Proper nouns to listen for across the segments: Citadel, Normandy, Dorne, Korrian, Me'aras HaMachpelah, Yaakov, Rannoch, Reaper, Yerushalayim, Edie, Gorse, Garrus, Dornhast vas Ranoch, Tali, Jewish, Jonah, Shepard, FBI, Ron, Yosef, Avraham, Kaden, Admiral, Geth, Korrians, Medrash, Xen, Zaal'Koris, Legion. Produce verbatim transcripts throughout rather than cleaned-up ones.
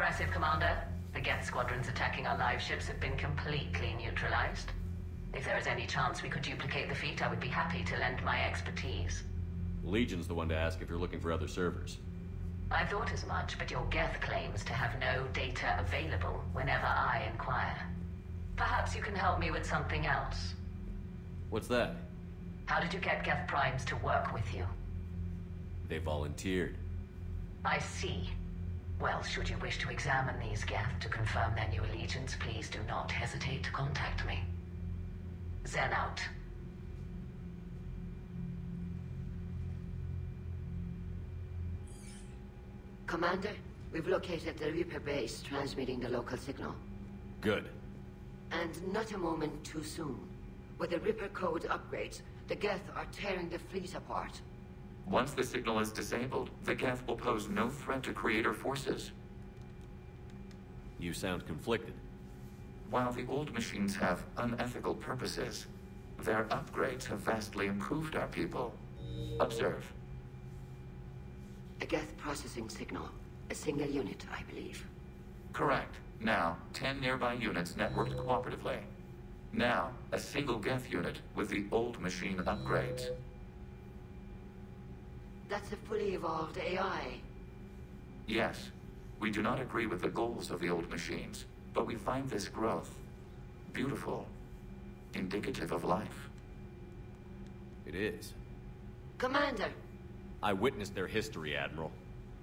impressive, Commander. The Geth squadrons attacking our live ships have been completely neutralized. If there is any chance we could duplicate the feat, I would be happy to lend my expertise. Legion's the one to ask if you're looking for other servers. I thought as much, but your Geth claims to have no data available whenever I inquire. Perhaps you can help me with something else. What's that? How did you get Geth Primes to work with you? They volunteered. I see. Well, should you wish to examine these Geth to confirm their new allegiance, please do not hesitate to contact me. Xen out. Commander, we've located the Reaper base transmitting the local signal. Good. And not a moment too soon. With the Reaper code upgrades, the Geth are tearing the fleet apart. Once the signal is disabled, the Geth will pose no threat to Creator forces. You sound conflicted. While the old machines have unethical purposes, their upgrades have vastly improved our people. Observe. A Geth processing signal. A single unit, I believe. Correct. Now, ten nearby units networked cooperatively. Now, a single Geth unit with the old machine upgrades. That's a fully evolved A I. Yes. We do not agree with the goals of the old machines, but we find this growth beautiful, indicative of life. It is. Commander! I witnessed their history, Admiral.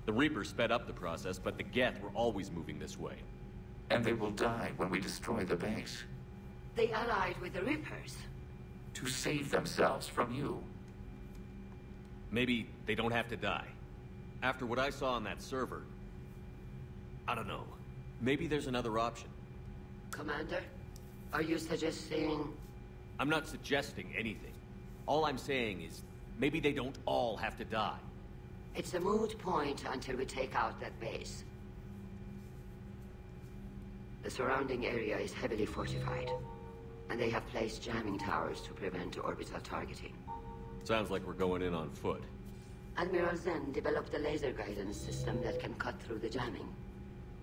The Reaper sped up the process, but the Geth were always moving this way. And they will die when we destroy the base. They allied with the Reapers. To save themselves from you. Maybe they don't have to die. After what I saw on that server, I don't know. Maybe there's another option. Commander, are you suggesting... I'm not suggesting anything. All I'm saying is, maybe they don't all have to die. It's a moot point until we take out that base. The surrounding area is heavily fortified, and they have placed jamming towers to prevent orbital targeting. Sounds like we're going in on foot. Admiral Xen developed a laser guidance system that can cut through the jamming.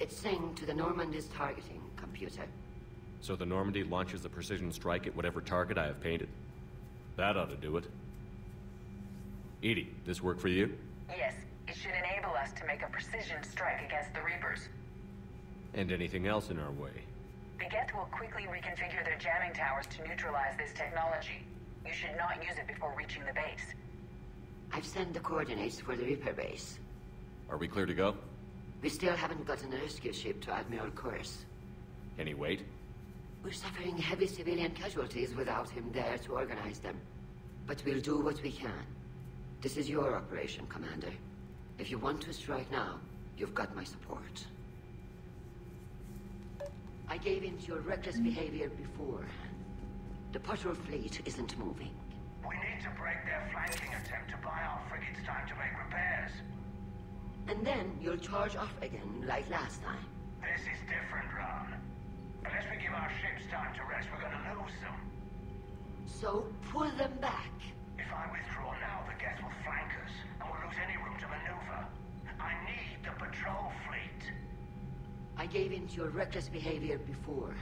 It's synced to the Normandy's targeting computer. So the Normandy launches a precision strike at whatever target I have painted. That ought to do it. Edie, this work for you? Yes, it should enable us to make a precision strike against the Reapers. And anything else in our way. The Geth will quickly reconfigure their jamming towers to neutralize this technology. You should not use it before reaching the base. I've sent the coordinates for the Reaper base. Are we clear to go? We still haven't gotten a rescue ship to Admiral Xen. Can he wait? We're suffering heavy civilian casualties without him there to organize them. But we'll do what we can. This is your operation, Commander. If you want to strike now, you've got my support. I gave in to your reckless behavior before. The patrol fleet isn't moving. We need to break their flanking attempt to buy our frigates time to make repairs. And then you'll charge off again, like last time. This is different, Ron. Unless we give our ships time to rest, we're gonna lose them. So pull them back. If I withdraw now, the Geth will flank us, and we'll lose any room to maneuver. I need the patrol fleet. I gave in to your reckless behavior before.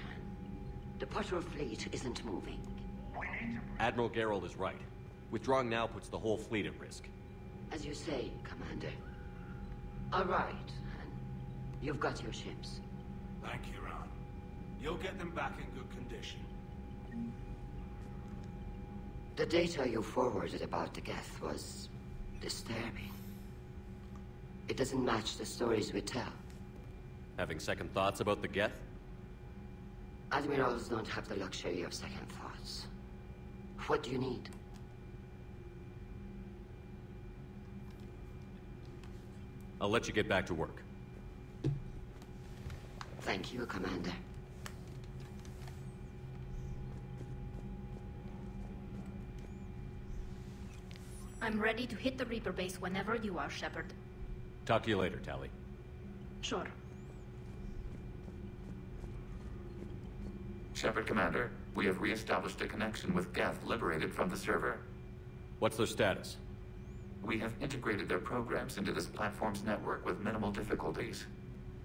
The patrol fleet isn't moving. We need to... Admiral Garrus is right. Withdrawing now puts the whole fleet at risk. As you say, Commander. All right. You've got your ships. Thank you, Ron. You'll get them back in good condition. The data you forwarded about the Geth was disturbing. It doesn't match the stories we tell. Having second thoughts about the Geth? Admirals don't have the luxury of second thoughts. What do you need? I'll let you get back to work. Thank you, Commander. I'm ready to hit the Reaper base whenever you are, Shepard. Talk to you later, Tali. Sure. Shepard Commander, we have re-established a connection with Geth liberated from the server. What's their status? We have integrated their programs into this platform's network with minimal difficulties.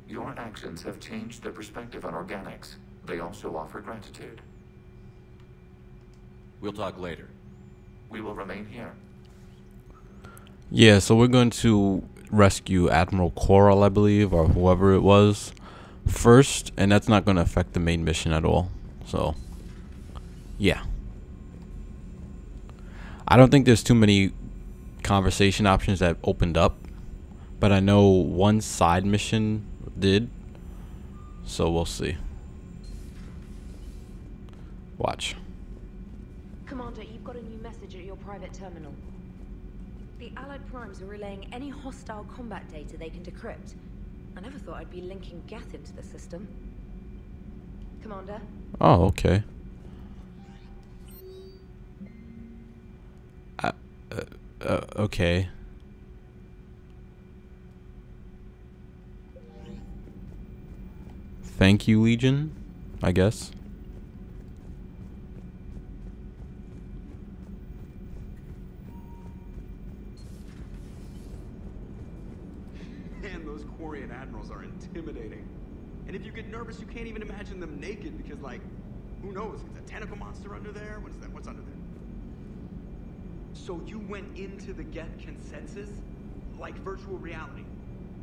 Your actions have changed the perspective on organics. They also offer gratitude. We'll talk later. We will remain here. Yeah, so we're going to rescue Admiral Korrial, I believe, or whoever it was, first, and that's not going to affect the main mission at all. So, yeah. I don't think there's too many conversation options that opened up, but I know one side mission did, so we'll see. Watch. Commander, you've got a new message at your private terminal. The Allied Primes are relaying any hostile combat data they can decrypt. I never thought I'd be linking Geth into the system. Commander? Oh, okay. I, uh, uh, okay. Thank you, Legion, I guess. Korrian admirals are intimidating, and if you get nervous, you can't even imagine them naked because, like, who knows? It's a tentacle monster under there. What is that? What's under there? So you went into the Geth consensus, like virtual reality.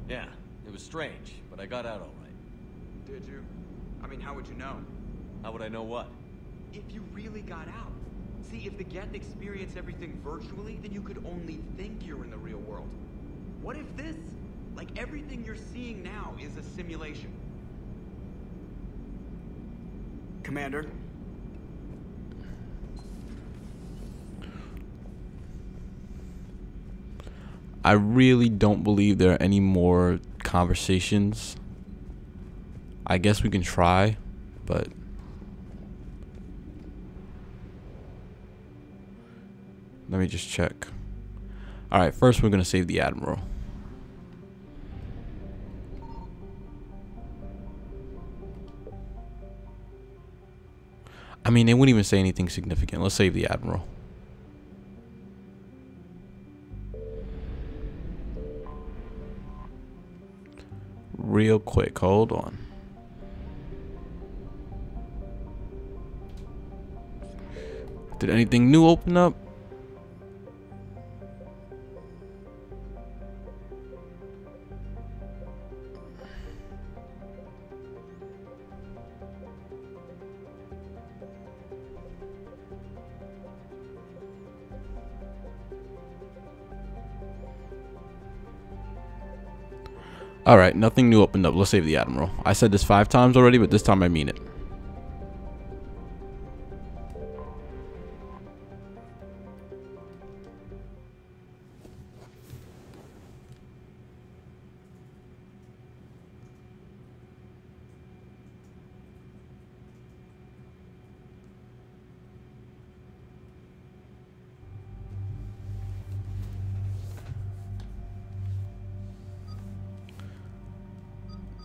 Yeah, it was strange, but I got out all right. Did you? I mean, how would you know? How would I know what? If you really got out. See, if the Geth experience everything virtually, then you could only think you're in the real world. What if this? Like, everything you're seeing now is a simulation. Commander? I really don't believe there are any more conversations. I guess we can try, but... let me just check. Alright, first we're gonna save the Admiral. I mean, they wouldn't even say anything significant. Let's save the Admiral. Real quick, hold on. Did anything new open up? Alright, nothing new opened up. Let's save the Admiral. I said this five times already, but this time I mean it.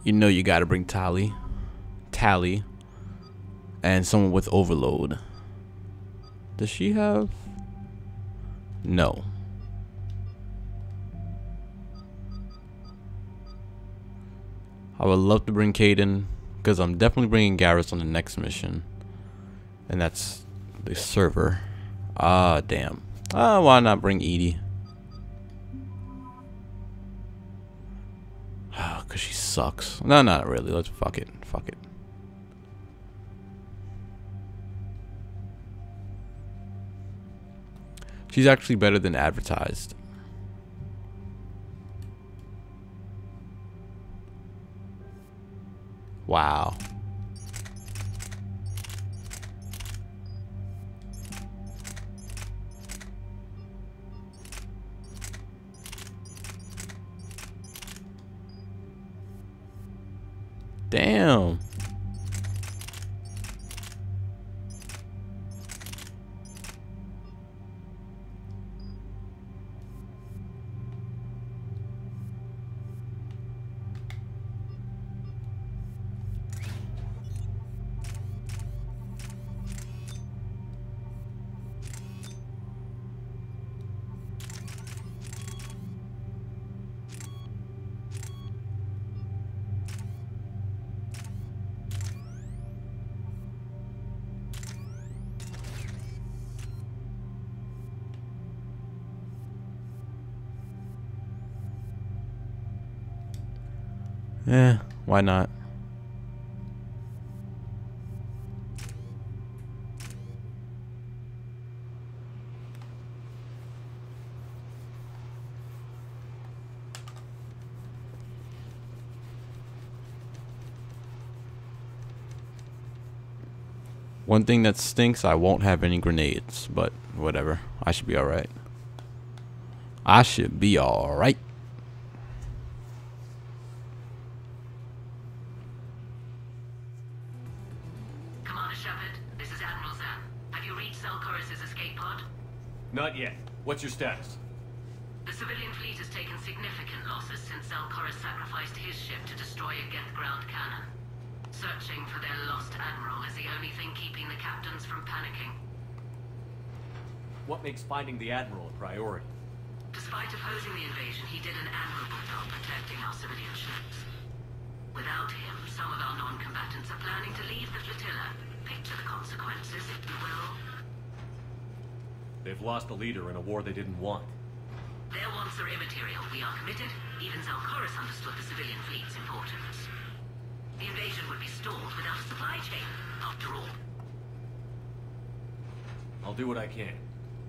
You know you gotta bring Tali, Tali, and someone with overload. Does she have? No. I would love to bring Kaden, because I'm definitely bringing Garrus on the next mission, and that's the server. Ah, damn. Ah, why not bring Edie? Because she sucks. No, not really. Let's fuck it. Fuck it. She's actually better than advertised. Wow. Damn. Eh, why not? One thing that stinks, I won't have any grenades, but whatever. I should be alright. I should be alright. Come on, Shepard. This is Admiral Zaal'Koris. Have you reached Zaal'Koris' escape pod? Not yet. What's your status? The civilian fleet has taken significant losses since Zaal'Koris sacrificed his ship to destroy a Geth ground cannon. Searching for their lost admiral is the only thing keeping the captains from panicking. What makes finding the admiral a priority? Despite opposing the invasion, he did an admirable job protecting our civilian ships. Without him, some of our non-combatants are planning to leave the flotilla. Picture the consequences, if you will. They've lost a leader in a war they didn't want. Their wants are immaterial. We are committed. Even Zaal'Koris understood the civilian fleet's importance. The invasion would be stalled without a supply chain, after all. I'll do what I can.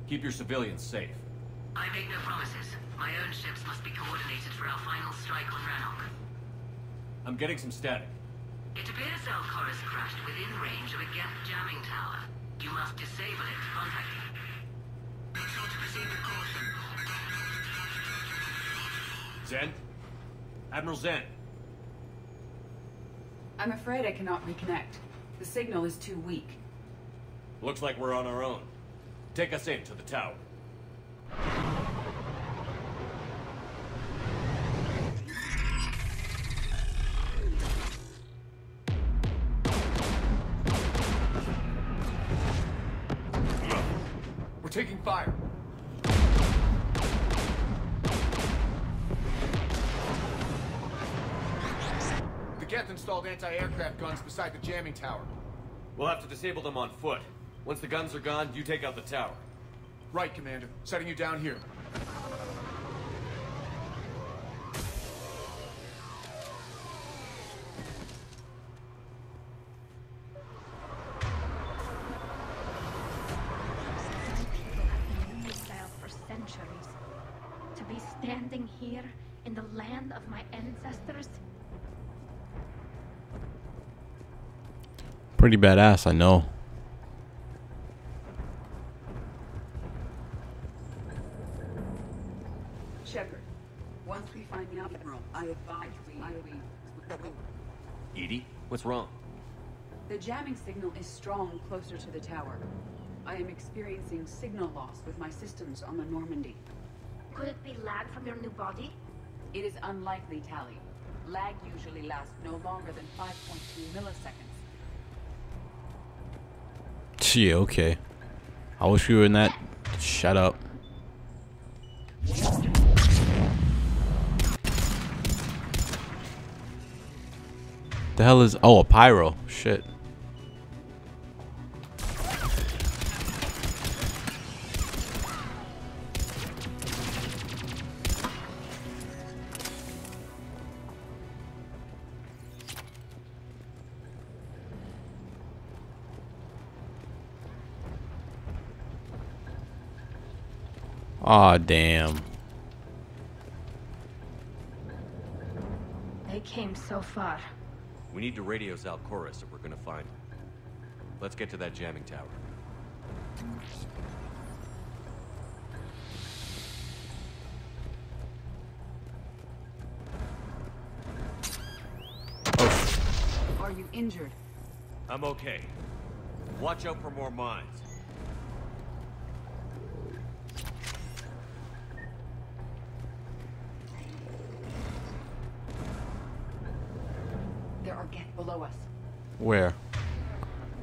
Keep your civilians safe. I make no promises. My own ships must be coordinated for our final strike on Rannoch. I'm getting some static. It appears Zaal'Koris crashed within range of a Geth jamming tower. You must disable it to contact me. Make sure to proceed with caution. Xen? Admiral Xen? I'm afraid I cannot reconnect. The signal is too weak. Looks like we're on our own. Take us in to the tower. We're taking fire. Geth installed anti-aircraft guns beside the jamming tower. We'll have to disable them on foot. Once the guns are gone, you take out the tower. Right, Commander. Setting you down here. People have been in missiles for centuries. To be standing here in the land of my ancestors. Pretty badass, I know. Shepard, once we find the Admiral, I advise we... I... Edie, what's wrong? The jamming signal is strong closer to the tower. I am experiencing signal loss with my systems on the Normandy. Could it be lag from your new body? It is unlikely, Tali. Lag usually lasts no longer than five point two milliseconds. Yeah, okay. I wish we were in that. Shut up. The hell is. Oh, a pyro. Shit. Aw, oh, damn. They came so far. We need to radio Zaal'Koris if we're gonna find him. Let's get to that jamming tower. Are you injured? I'm okay. Watch out for more mines. Below us. Where?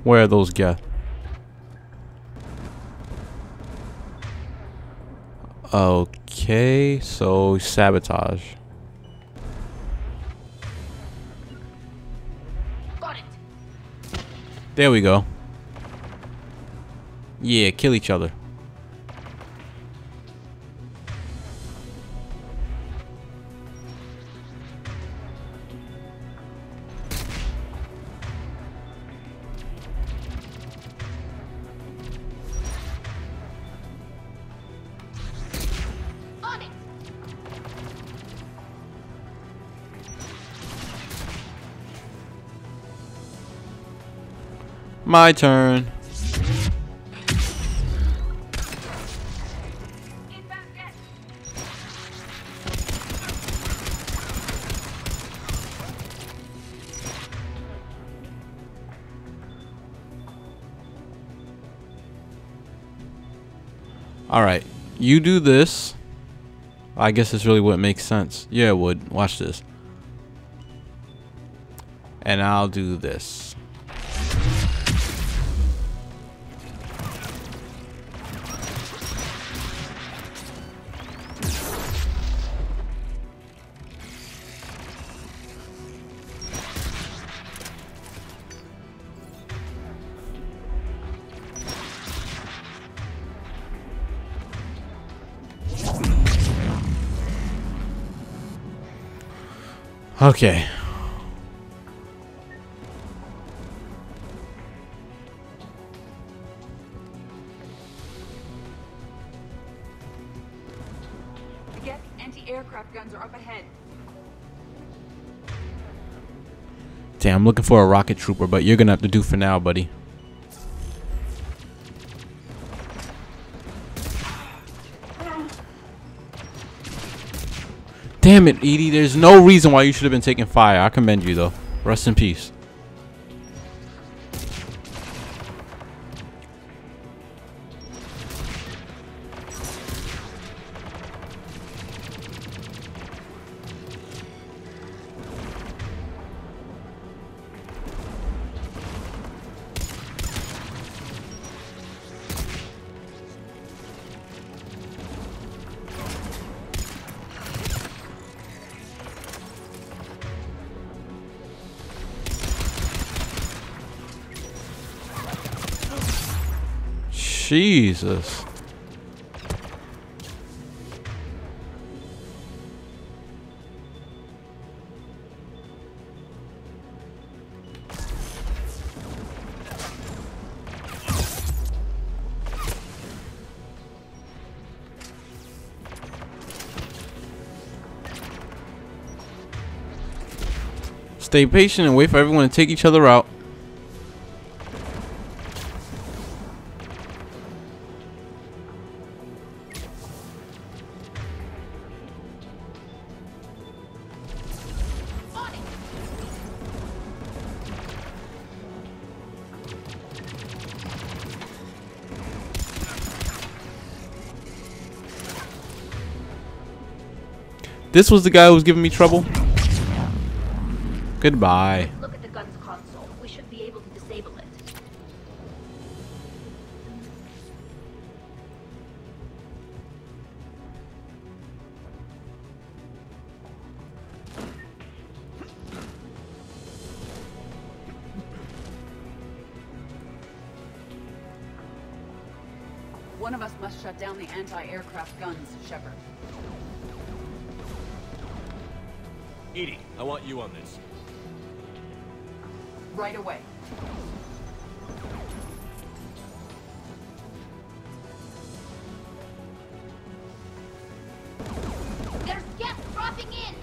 Where are those Geth? Okay, so sabotage. Got it. There we go. Yeah, kill each other. My turn. Alright, you do this. I guess this really wouldn't make sense. Yeah, it would. Watch this. And I'll do this. Okay. The Geth anti-aircraft guns are up ahead. Damn, I'm looking for a rocket trooper, but you're gonna have to do for now, buddy. Damn it, Edie. There's no reason why you should have been taking fire. I commend you, though. Rest in peace. Jesus. Stay patient and wait for everyone to take each other out. This was the guy who was giving me trouble. Goodbye. Look at the guns console. We should be able to disable it. One of us must shut down the anti-aircraft guns, Shepard. Edie, I want you on this. Right away. There's Geth dropping in.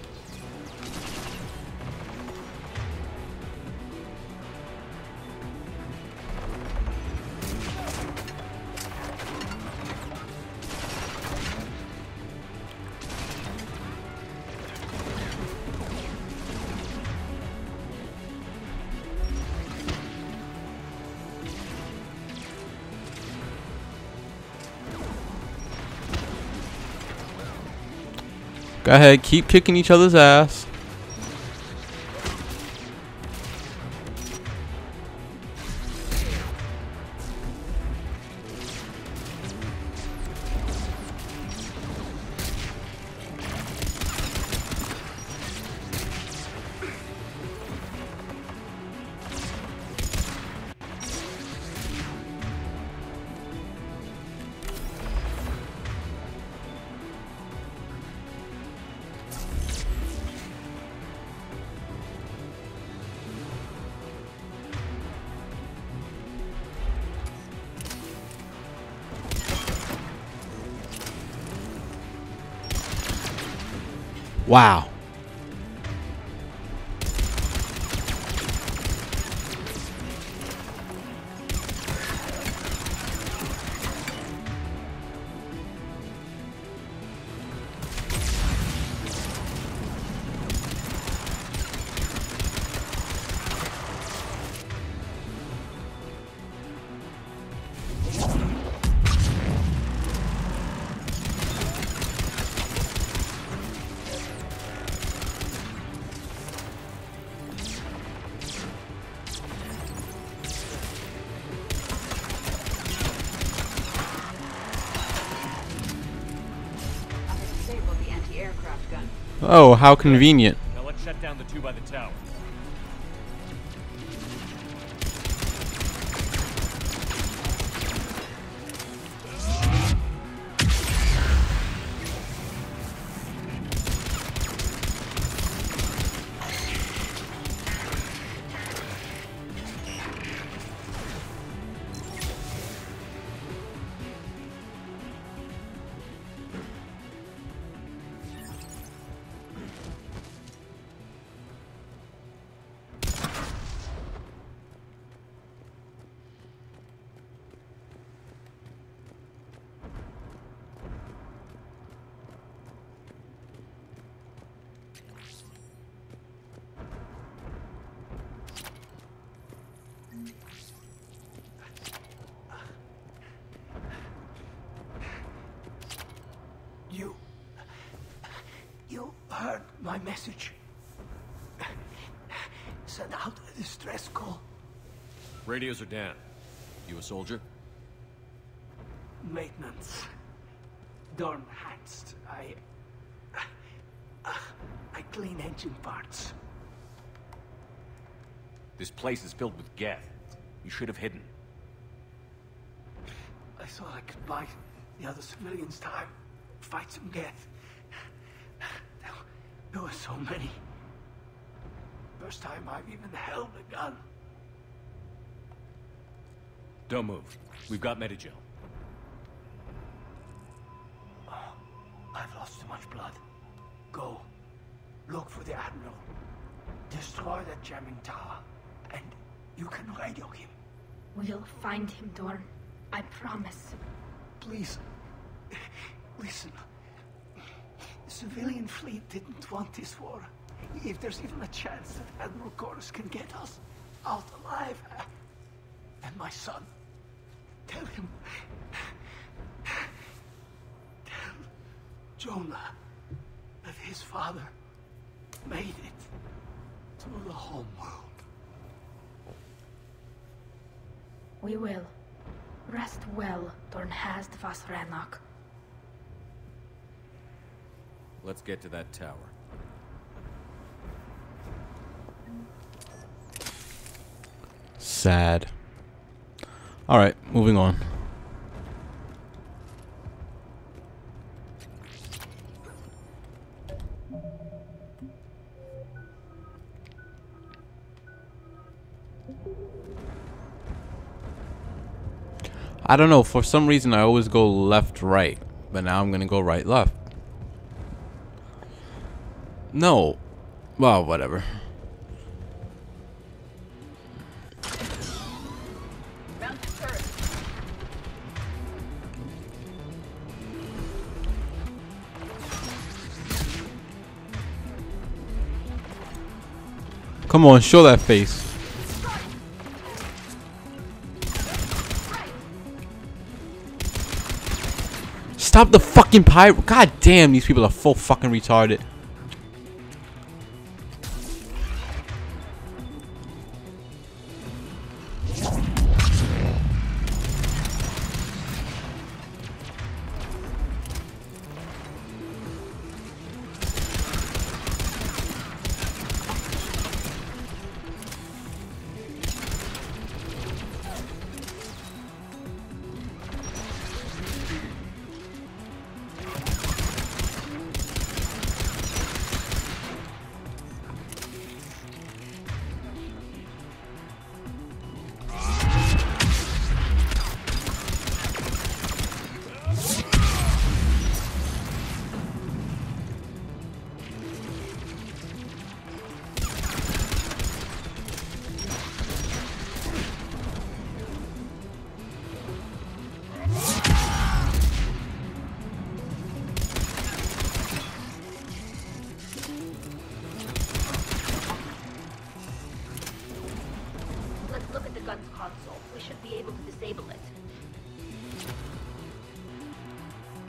Go ahead, keep kicking each other's ass. Wow. Oh, how convenient. Now let's shut down the two by the tower. My message. Send out a distress call. Radios are down. You a soldier? Maintenance. Dornhast. I... Uh, I clean engine parts. This place is filled with Geth. You should have hidden. I thought I could buy the other civilians time. Fight some Geth. There were so many. First time I've even held a gun. Don't move. We've got Medigel. Oh, I've lost too much blood. Go. Look for the Admiral. Destroy that jamming tower. And you can radio him. We'll find him, Dorne. I promise. Please. Listen. The civilian fleet didn't want this war. If there's even a chance that Admiral Gorse can get us out alive. And my son. Tell him. Tell Jonah that his father made it to the home world. We will. Rest well, Dornhast vas Ranoch. Let's get to that tower. Sad. Alright, moving on. I don't know, for some reason I always go left, right, but now I'm gonna go right, left. No. Well, whatever. Come on, show that face. Stop the fucking pirate. God damn, these people are full fucking retarded.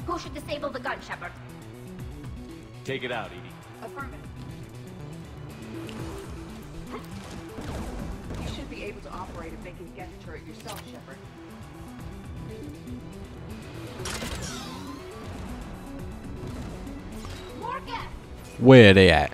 Who should disable the gun, Shepard? Take it out, Edie. Affirmative. You should be able to operate a vacant gas turret yourself, Shepard. More gas! Where are they at?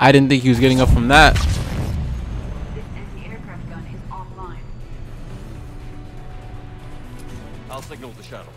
I didn't think he was getting up from that. This anti-aircraft gun is offline. I'll signal the shuttle.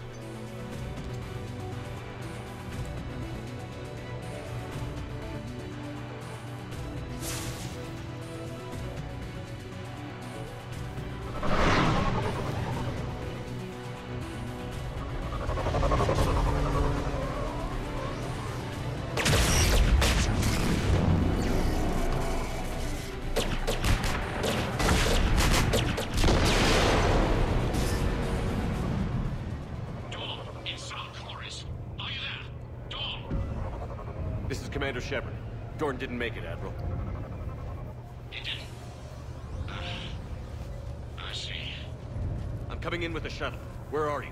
Commander Shepard, Dorne didn't make it, Admiral. It didn't? Uh, I see. I'm coming in with a shuttle. Where are you?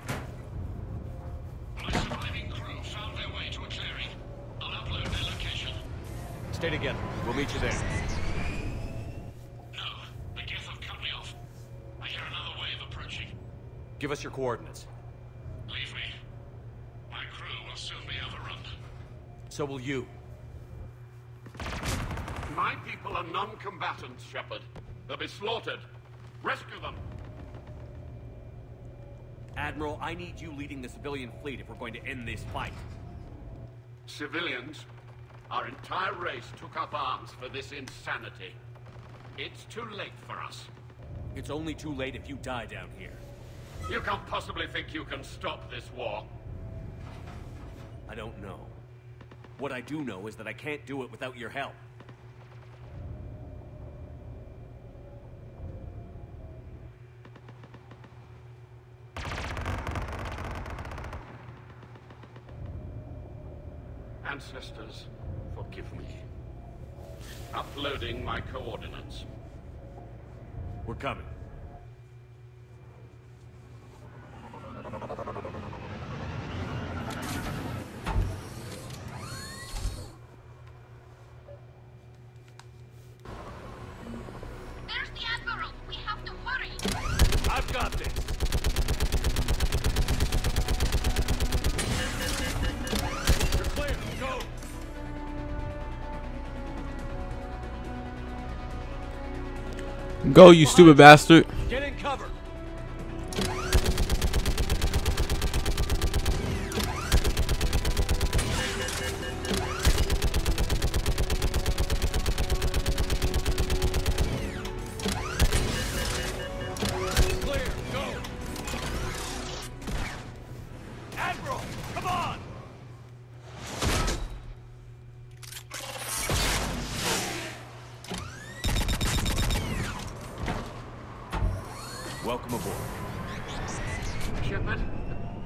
My surviving crew found their way to a clearing. I'll upload their location. Stay together. We'll meet you there. No, the Geth have cut me off. I hear another wave approaching. Give us your coordinates. Leave me. My crew will soon be overrun. So will you. My people are non-combatants, Shepard. They'll be slaughtered. Rescue them. Admiral, I need you leading the civilian fleet if we're going to end this fight. Civilians? Our entire race took up arms for this insanity. It's too late for us. It's only too late if you die down here. You can't possibly think you can stop this war. I don't know. What I do know is that I can't do it without your help. Ancestors, forgive me. Uploading my coordinates. We're coming. Go, you stupid bastard. Get in cover. Clear, go. Admiral, come on. Welcome aboard. Shepard,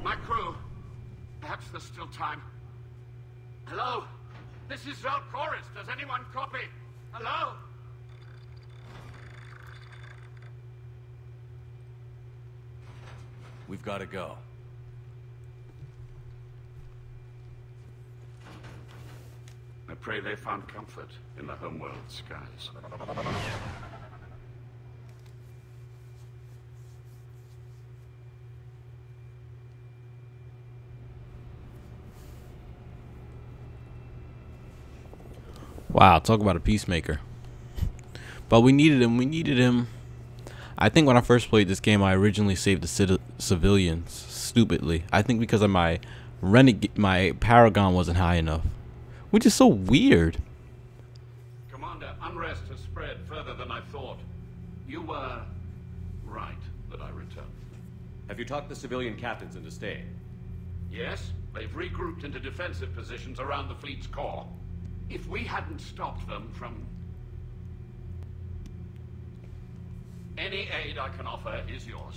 my crew. Perhaps there's still time. Hello? This is Zaal'Koris. Does anyone copy? Hello? We've got to go. I pray they found comfort in the homeworld skies. Wow, talk about a peacemaker. But we needed him, we needed him. I think when I first played this game, I originally saved the civilians, stupidly. I think because of my renegade, my paragon wasn't high enough. Which is so weird. Commander, unrest has spread further than I thought. You were right that I returned. Have you talked the civilian captains into staying? Yes, they've regrouped into defensive positions around the fleet's core. If we hadn't stopped them from... Any aid I can offer is yours.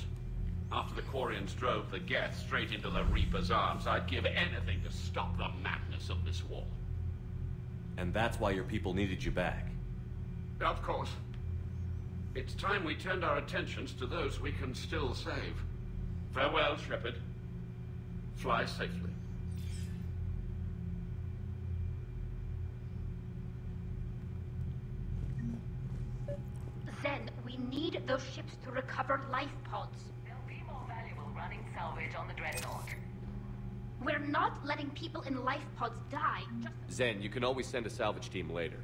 After the Korrians drove the Geth straight into the Reaper's arms, I'd give anything to stop the madness of this war. And that's why your people needed you back. Of course. It's time we turned our attentions to those we can still save. Farewell, Shepard. Fly safely. Those ships to recover life pods. They'll be more valuable running salvage on the dreadnought. We're not letting people in life pods die. Just Xen, you can always send a salvage team later.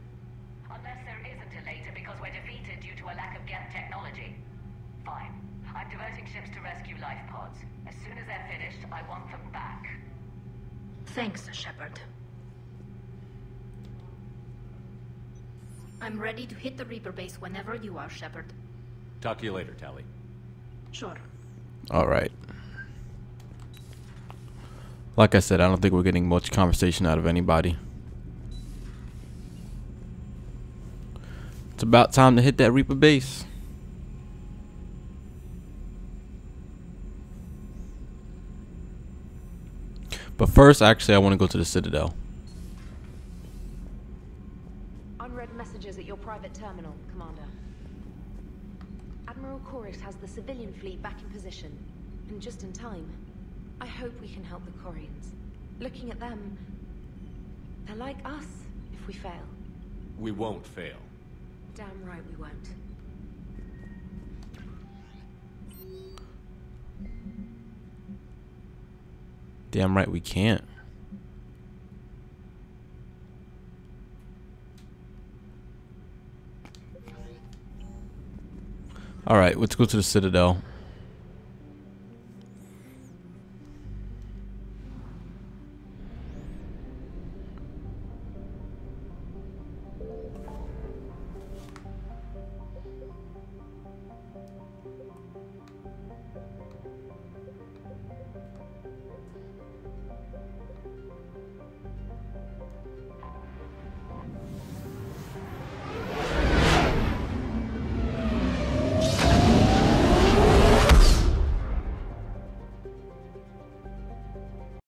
Unless there isn't a later because we're defeated due to a lack of Geth technology. Fine. I'm diverting ships to rescue life pods. As soon as they're finished, I want them back. Thanks, Shepard. I'm ready to hit the Reaper base whenever you are, Shepard. Talk to you later, Tali. Sure. All right. Like I said, I don't think we're getting much conversation out of anybody. It's about time to hit that Reaper base. But first, actually, I want to go to the Citadel. Unread messages at your private terminal, Commander. Admiral Xen has the civilian fleet back in position, and just in time. I hope we can help the Korrians. Looking at them, they're like us if we fail. We won't fail. Damn right we won't. Damn right we can't. All right, let's go to the Citadel.